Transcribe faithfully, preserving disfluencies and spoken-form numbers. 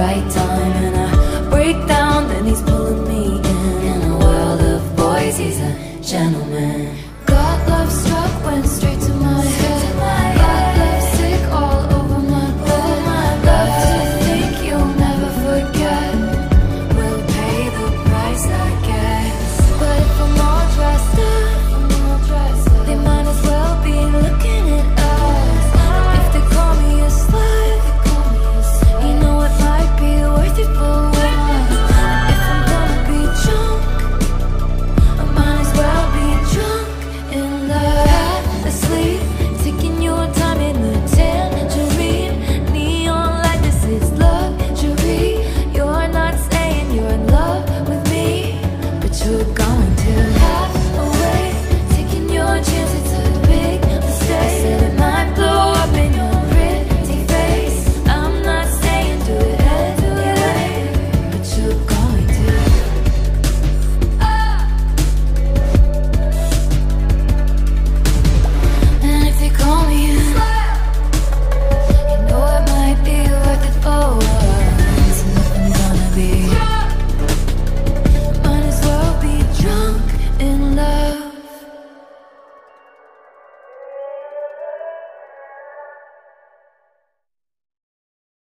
right on.